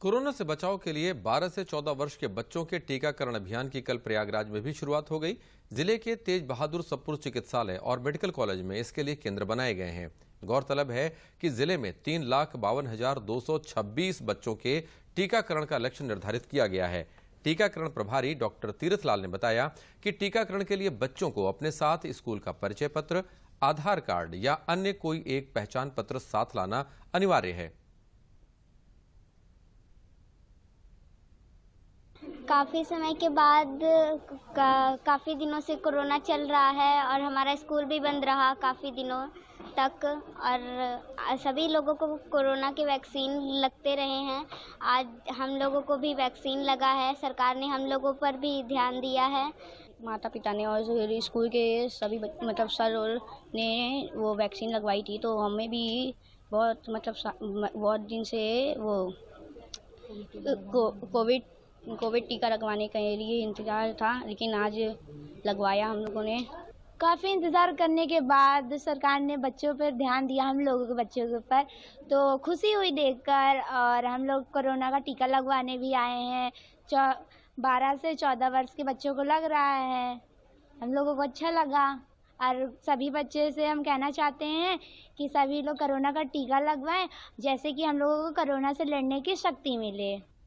Corona से बचाव के लिए 12 से 14 वर्ष के बच्चों के टीकाकरण अभियान की कल प्रयागराज में भी शुरुआत हो गई। जिले के तेज बहादुर सप्रू चिकित्सालय और मेडिकल कॉलेज में इसके लिए केंद्र बनाए गए हैं। गौरतलब है कि जिले में 3,52,226 बच्चों के टीकाकरण का लक्ष्य निर्धारित किया गया है। टीकाकरण प्रभारी डॉक्टर तीर्थ लाल ने बताया कि टीकाकरण के लिए बच्चों को अपने साथ स्कूल का परिचय पत्र, आधार कार्ड या अन्य कोई एक पहचान पत्र साथ लाना अनिवार्य है। काफ़ी समय के बाद काफ़ी दिनों से कोरोना चल रहा है और हमारा स्कूल भी बंद रहा काफ़ी दिनों तक, और सभी लोगों को कोरोना के वैक्सीन लगते रहे हैं। आज हम लोगों को भी वैक्सीन लगा है। सरकार ने हम लोगों पर भी ध्यान दिया है। माता पिता ने और स्कूल के सभी मतलब सर ने वो वैक्सीन लगवाई थी, तो हमें भी बहुत बहुत दिन से वो कोविड टीका लगवाने के लिए इंतज़ार था, लेकिन आज लगवाया हम लोगों ने। काफ़ी इंतज़ार करने के बाद सरकार ने बच्चों पर ध्यान दिया, हम लोगों के बच्चों के ऊपर, तो खुशी हुई देखकर। और हम लोग कोरोना का टीका लगवाने भी आए हैं। 12 से 14 वर्ष के बच्चों को लग रहा है। हम लोगों को अच्छा लगा और सभी बच्चे से हम कहना चाहते हैं कि सभी लोग कोरोना का टीका लगवाएं, जैसे कि हम लोगों को कोरोना से लड़ने की शक्ति मिले।